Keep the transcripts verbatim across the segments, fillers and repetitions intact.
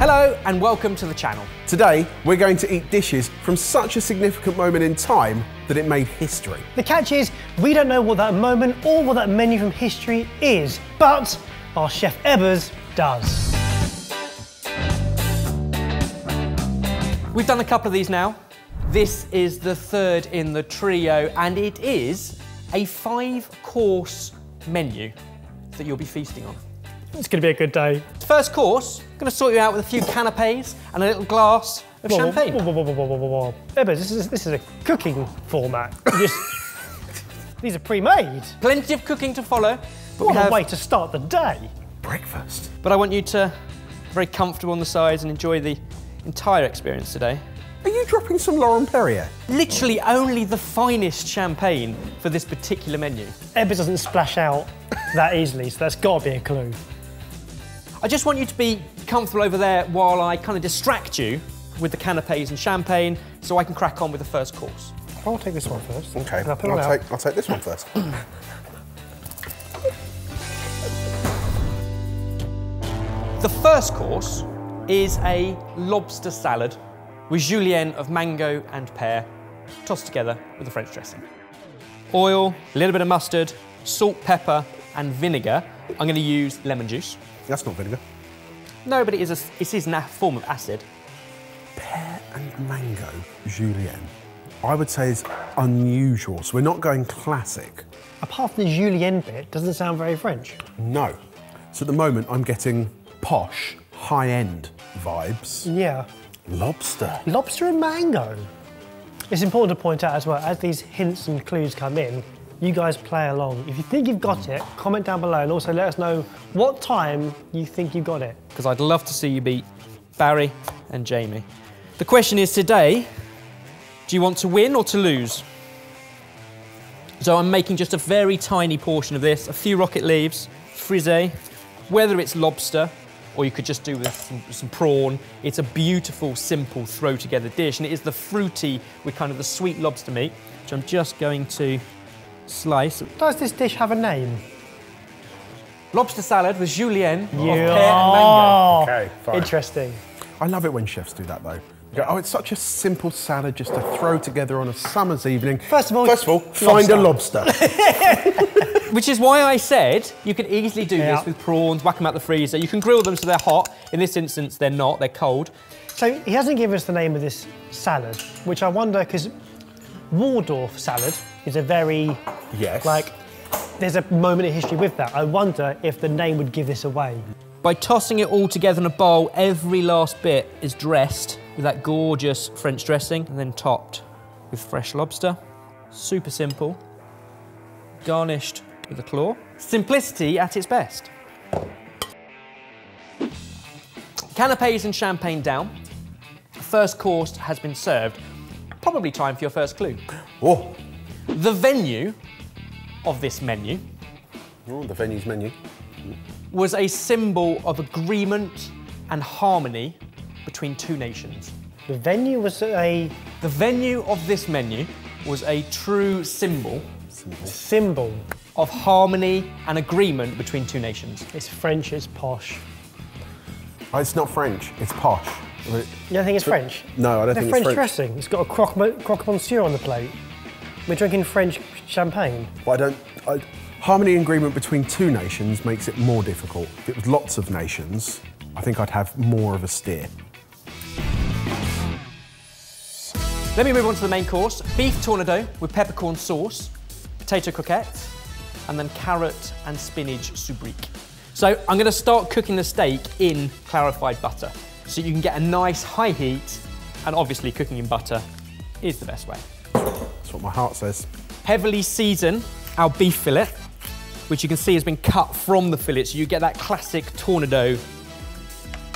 Hello and welcome to the channel. Today, we're going to eat dishes from such a significant moment in time that it made history. The catch is, we don't know what that moment or what that menu from history is, but our chef Ebbers does. We've done a couple of these now. This is the third in the trio, and it is a five-course menu that you'll be feasting on. It's going to be a good day. First course, I'm going to sort you out with a few canapés and a little glass of whoa, champagne. Whoa, whoa, whoa, whoa, whoa, whoa. Ebbers, this is, this is a cooking format. Just, these are pre-made. Plenty of cooking to follow. But what we have a way to start the day. Breakfast. But I want you to be very comfortable on the sides and enjoy the entire experience today. Are you dropping some Laurent Perrier? Literally only the finest champagne for this particular menu. Ebbers doesn't splash out that easily, so that's got to be a clue. I just want you to be comfortable over there while I kind of distract you with the canapés and champagne so I can crack on with the first course. I'll take this one first. OK, I'll, I'll, on take, I'll take this one first. The first course is a lobster salad with julienne of mango and pear, tossed together with a French dressing. Oil, a little bit of mustard, salt, pepper and vinegar. I'm going to use lemon juice. That's not vinegar. No, but it is, a, it is a form of acid. Pear and mango julienne, I would say, is unusual, so we're not going classic. Apart from the julienne bit, doesn't sound very French. No. So at the moment, I'm getting posh, high-end vibes. Yeah. Lobster. Lobster and mango. It's important to point out as well, as these hints and clues come in, you guys play along. If you think you've got it, comment down below and also let us know what time you think you got it. Because I'd love to see you beat Barry and Jamie. The question is today, do you want to win or to lose? So I'm making just a very tiny portion of this, a few rocket leaves, frisée, whether it's lobster or you could just do with some, some prawn. It's a beautiful, simple throw-together dish and it is the fruity with kind of the sweet lobster meat, which I'm just going to slice. Does this dish have a name? Lobster salad with julienne yeah. of pear and mango. Okay, fine. Interesting. I love it when chefs do that, though. You go, oh, it's such a simple salad just to throw together on a summer's evening. First of all, First of all find a lobster. Which is why I said you can easily do yeah. this with prawns, whack them out the freezer. You can grill them so they're hot. In this instance, they're not, they're cold. So he hasn't given us the name of this salad, which I wonder, because Waldorf salad is a very... Yes. Like, there's a moment in history with that. I wonder if the name would give this away. By tossing it all together in a bowl, every last bit is dressed with that gorgeous French dressing and then topped with fresh lobster. Super simple. Garnished with a claw. Simplicity at its best. Canapés and champagne down. The first course has been served. Probably time for your first clue. Oh. The venue of this menu oh, the venue's menu was a symbol of agreement and harmony between two nations. The venue was a... The venue of this menu was a true symbol. Symbol. Symbol. Of harmony and agreement between two nations. It's French, it's posh. Oh, it's not French, it's posh. You don't think it's French? No, I don't think it's French. French dressing. It's got a croque, croque monsieur on the plate. We're drinking French champagne. Well, I don't... I, harmony and agreement between two nations makes it more difficult. If it was lots of nations, I think I'd have more of a steer. Let me move on to the main course. Beef tornado with peppercorn sauce, potato croquettes, and then carrot and spinach soubrique. So I'm going to start cooking the steak in clarified butter, so you can get a nice high heat, and obviously cooking in butter is the best way. That's what my heart says. Heavily season our beef fillet, which you can see has been cut from the fillet, so you get that classic tornado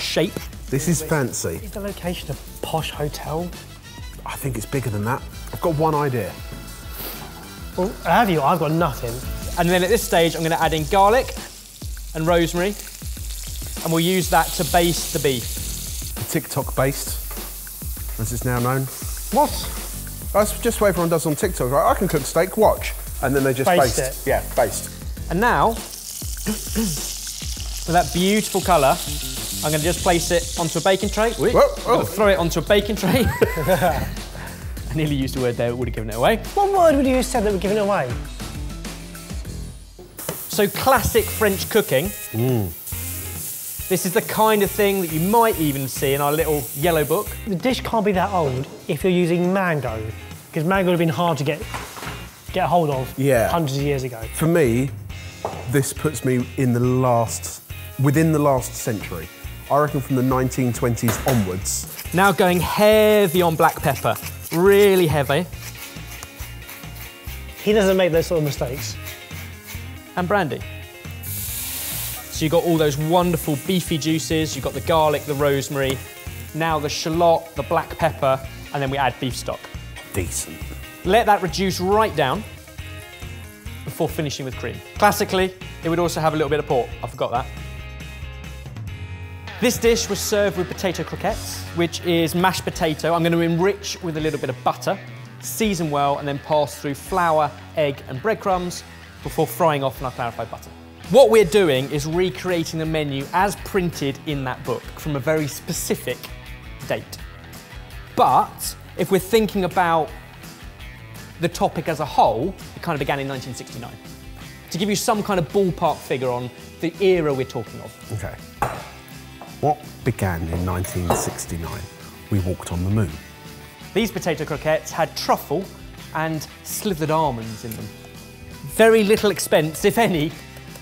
shape. This is fancy. Is the location a posh hotel? I think it's bigger than that. I've got one idea. Well, have you? I've got nothing. And then at this stage, I'm going to add in garlic and rosemary, and we'll use that to baste the beef. TikTok based, as it's now known. What? That's just what everyone does on TikTok. Right? I can cook steak, watch. And then they just baste, baste. it. Yeah, baste. And now, with that beautiful colour, I'm going to just place it onto a baking tray. Whoa, whoa. Throw it onto a baking tray. I nearly used a word there, would have given it away. What word would you have said that would have given it away? So classic French cooking. Mm. This is the kind of thing that you might even see in our little yellow book. The dish can't be that old if you're using mango, because mango would have been hard to get, get hold of yeah. hundreds of years ago. For me, this puts me in the last, within the last century. I reckon from the nineteen twenties onwards. Now going heavy on black pepper, really heavy. He doesn't make those sort of mistakes. And brandy. So you've got all those wonderful beefy juices, you've got the garlic, the rosemary, now the shallot, the black pepper, and then we add beef stock. Decent. Let that reduce right down before finishing with cream. Classically, it would also have a little bit of pork. I forgot that. This dish was served with potato croquettes, which is mashed potato. I'm going to enrich with a little bit of butter, season well, and then pass through flour, egg, and breadcrumbs before frying off in our clarified butter. What we're doing is recreating the menu as printed in that book from a very specific date. But if we're thinking about the topic as a whole, it kind of began in nineteen sixty-nine. To give you some kind of ballpark figure on the era we're talking of. Okay. What began in nineteen sixty-nine? We walked on the moon. These potato croquettes had truffle and slithered almonds in them. Very little expense, if any,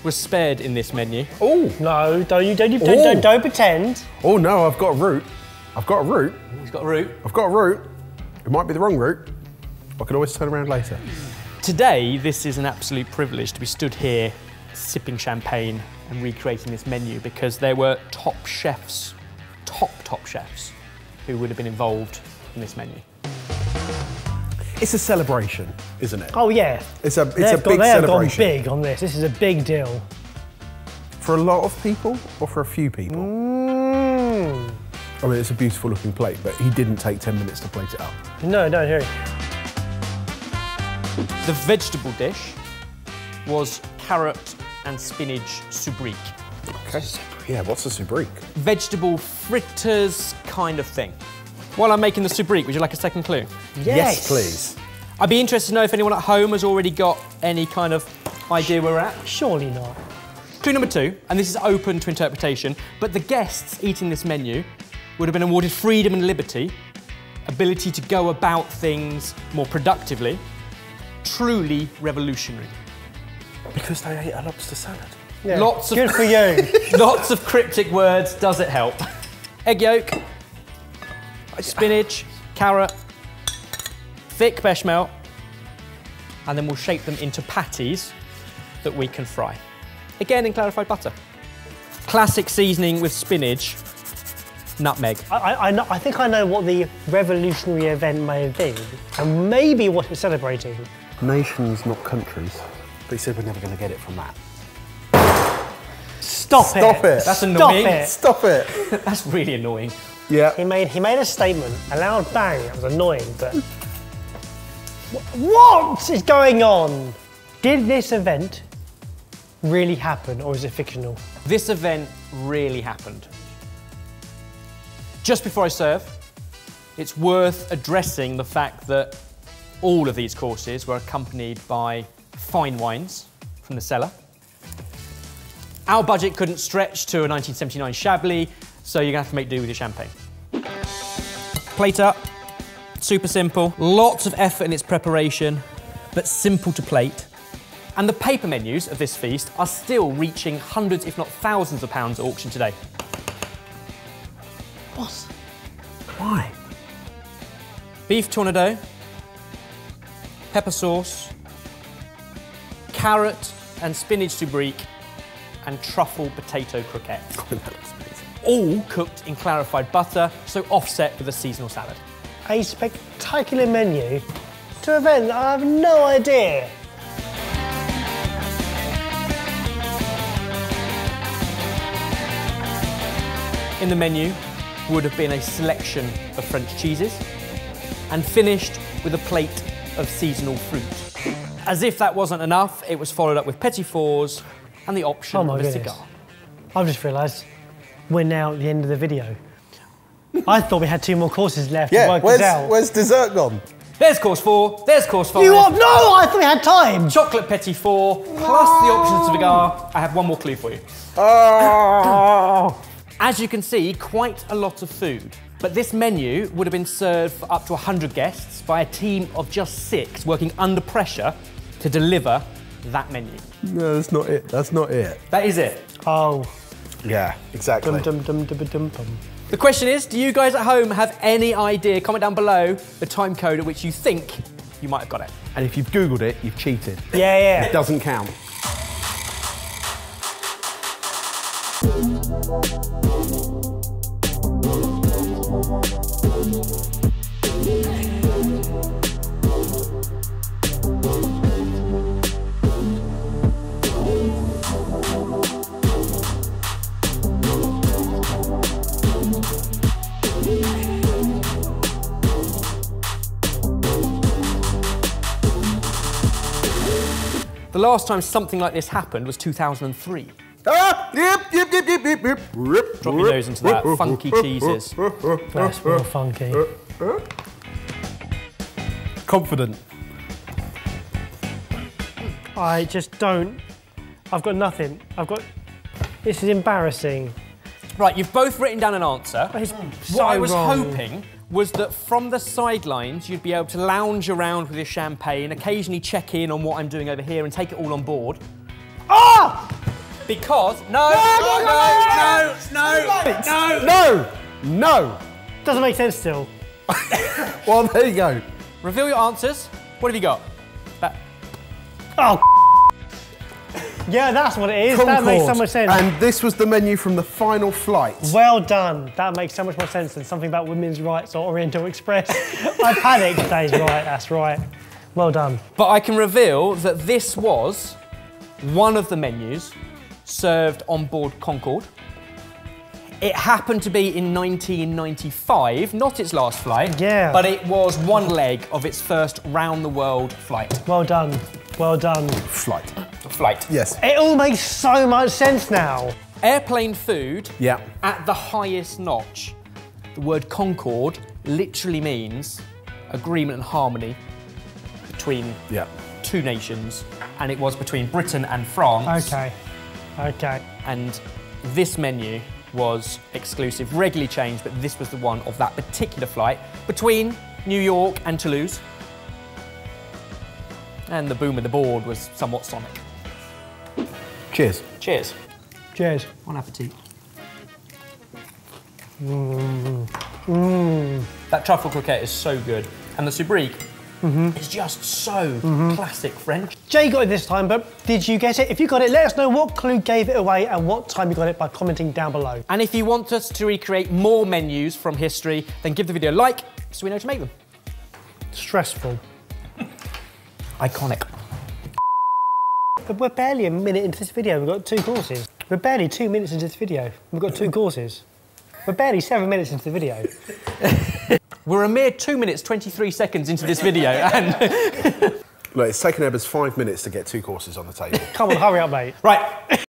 was spared in this menu. Oh no! Don't you don't you don't, don't don't pretend. Oh no! I've got a route. I've got a route. He's got a route. I've got a route. It might be the wrong route. I could always turn around later. Today, this is an absolute privilege to be stood here, sipping champagne and recreating this menu because there were top chefs, top top chefs, who would have been involved in this menu. It's a celebration, isn't it? Oh yeah. It's a it's They've a big got, they celebration. They've gone big on this. This is a big deal. For a lot of people, or for a few people. Mm. I mean, it's a beautiful looking plate, but he didn't take ten minutes to plate it up. No, no, here. The vegetable dish was carrot and spinach sous brique. Okay. Yeah, what's a sous brique? Vegetable fritters kind of thing. While I'm making the sous brique, would you like a second clue? Yes, yes please. I'd be interested to know if anyone at home has already got any kind of idea where we're at. Surely not. Clue number two, and this is open to interpretation, but the guests eating this menu would have been awarded freedom and liberty, ability to go about things more productively, truly revolutionary. Because they ate a lobster salad. Yeah. Lots of Good for you. Lots of cryptic words, does it help? Egg yolk. Spinach, carrot, thick bechamel, and then we'll shape them into patties that we can fry. Again, in clarified butter. Classic seasoning with spinach, nutmeg. I, I, know, I think I know what the revolutionary event may have been, and maybe what we're celebrating. Nations, not countries. They said we're never going to get it from that. Stop, Stop it. Stop it. That's annoying. Stop it. Stop it. That's really annoying. Yeah. He made he made a statement, a loud bang. That was annoying, but what is going on? Did this event really happen, or is it fictional? This event really happened. Just before I serve, it's worth addressing the fact that all of these courses were accompanied by fine wines from the cellar. Our budget couldn't stretch to a nineteen seventy-nine Chablis. So you're gonna have to make do with your champagne. Plate up, super simple. Lots of effort in its preparation, but simple to plate. And the paper menus of this feast are still reaching hundreds, if not thousands of pounds at auction today. What? Why? Beef tornado, pepper sauce, carrot and spinach sous brique, and truffle potato croquettes. All cooked in clarified butter, so offset with a seasonal salad. A spectacular menu to an event I have no idea. In the menu would have been a selection of French cheeses and finished with a plate of seasonal fruit. As if that wasn't enough, it was followed up with petits fours and the option oh my of a goodness. cigar. I've just realised We're now at the end of the video. I thought we had two more courses left yeah, to work where's, this out. Where's dessert gone? There's course four, there's course five. You are, no, I thought we had time. Chocolate petit four, plus oh. the options to the gar. I have one more clue for you. Oh. As you can see, quite a lot of food. But this menu would have been served for up to one hundred guests by a team of just six working under pressure to deliver that menu. No, that's not it. That's not it. That is it. Oh. Yeah, exactly. Dum, dum, dum, dum, dum, dum. The question is, do you guys at home have any idea? Comment down below the time code at which you think you might have got it. And if you've Googled it, you've cheated. Yeah, yeah. It doesn't count. The last time something like this happened was two thousand three. Ah, yip, yip, yip, yip, yip, yip. Drop your nose into that. Funky cheeses. That's real funky. Confident. I just don't. I've got nothing. I've got. This is embarrassing. Right, you've both written down an answer. It's so what I was wrong. hoping was that from the sidelines you'd be able to lounge around with your champagne, occasionally check in on what I'm doing over here and take it all on board. Ah! Because, no, no, no, no, no, no. Doesn't make sense still. Well, there you go. Reveal your answers. What have you got? That. Oh, yeah, that's what it is. Concorde. That makes so much sense. And this was the menu from the final flight. Well done. That makes so much more sense than something about women's rights or Oriental Express. I panicked. That is right, that's right. Well done. But I can reveal that this was one of the menus served on board Concorde. It happened to be in nineteen ninety-five, not its last flight, yeah. but it was one leg of its first round-the-world flight. Well done. Well done. Flight. Flight. Yes. It all makes so much sense now. Airplane food yeah. at the highest notch. The word Concorde literally means agreement and harmony between yeah. two nations, and it was between Britain and France. Okay, okay. And this menu was exclusive, regularly changed, but this was the one of that particular flight between New York and Toulouse. And the boom of the board was somewhat sonic. Cheers. Cheers. Cheers. Bon appetit. Mm. Mm. That truffle croquette is so good. And the sobrique mm-hmm. is just so mm-hmm. classic French. Jay got it this time, but did you get it? If you got it, let us know what clue gave it away and what time you got it by commenting down below. And if you want us to recreate more menus from history, then give the video a like so we know how to make them. Stressful. Iconic. But we're barely a minute into this video, we've got two courses. We're barely two minutes into this video, we've got two courses. We're barely seven minutes into the video. We're a mere two minutes, twenty-three seconds into this video and... Look, it's taken Ebbers five minutes to get two courses on the table. Come on, hurry up, mate. Right.